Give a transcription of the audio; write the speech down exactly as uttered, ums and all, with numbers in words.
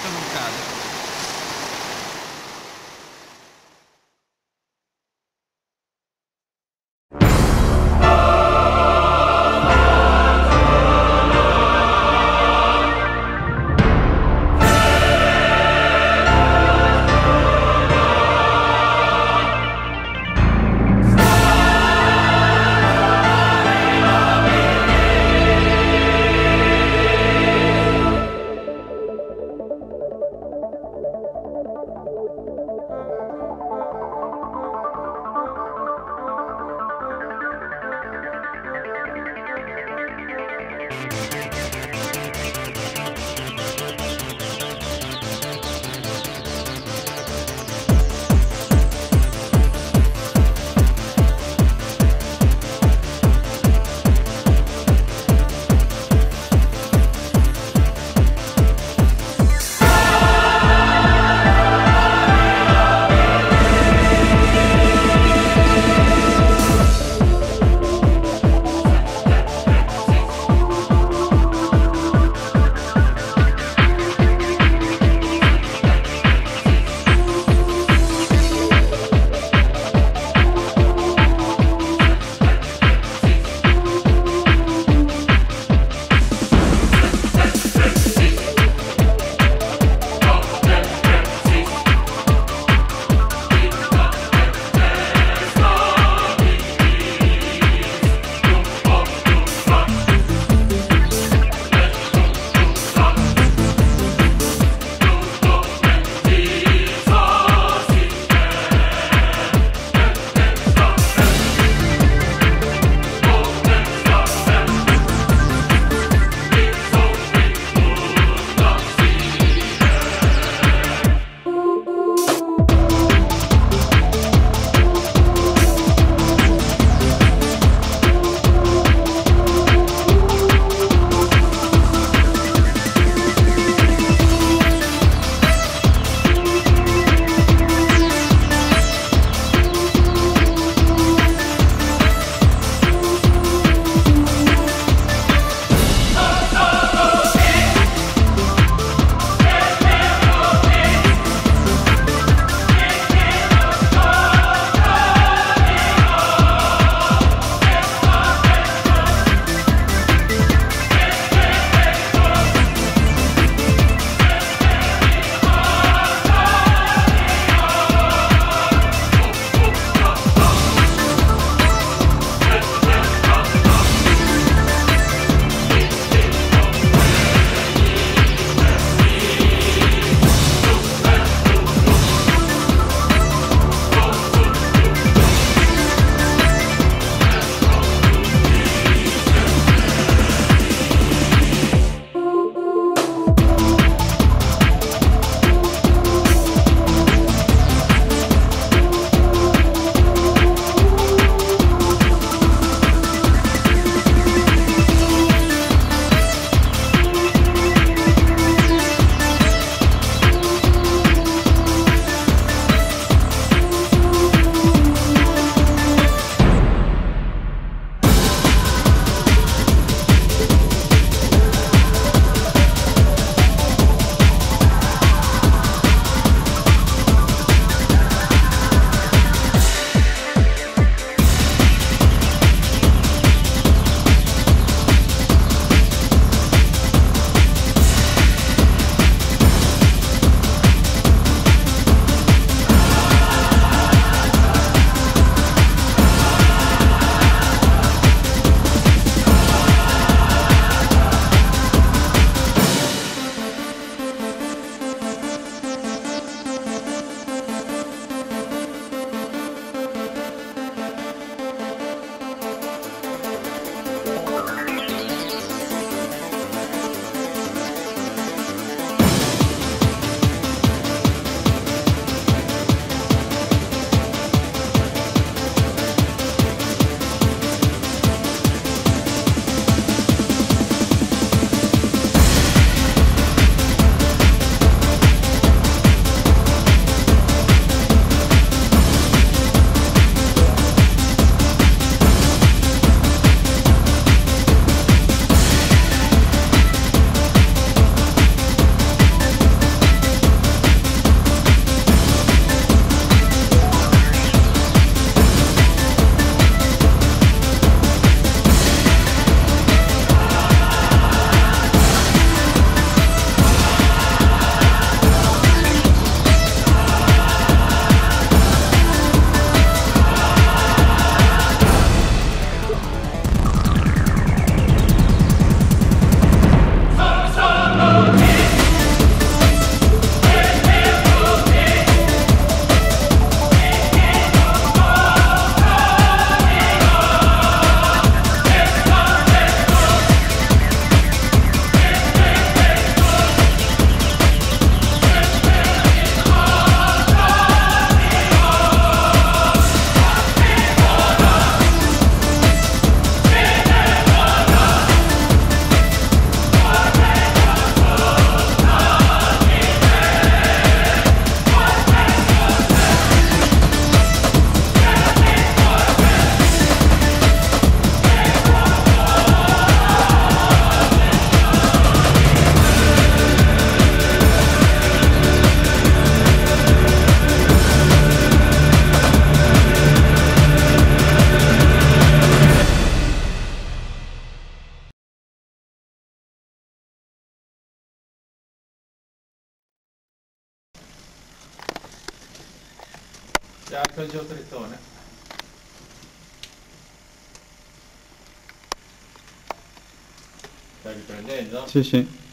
Perfeita mancada. Jatto Giotto Rittone. Stai riprendendo? Sì, sì.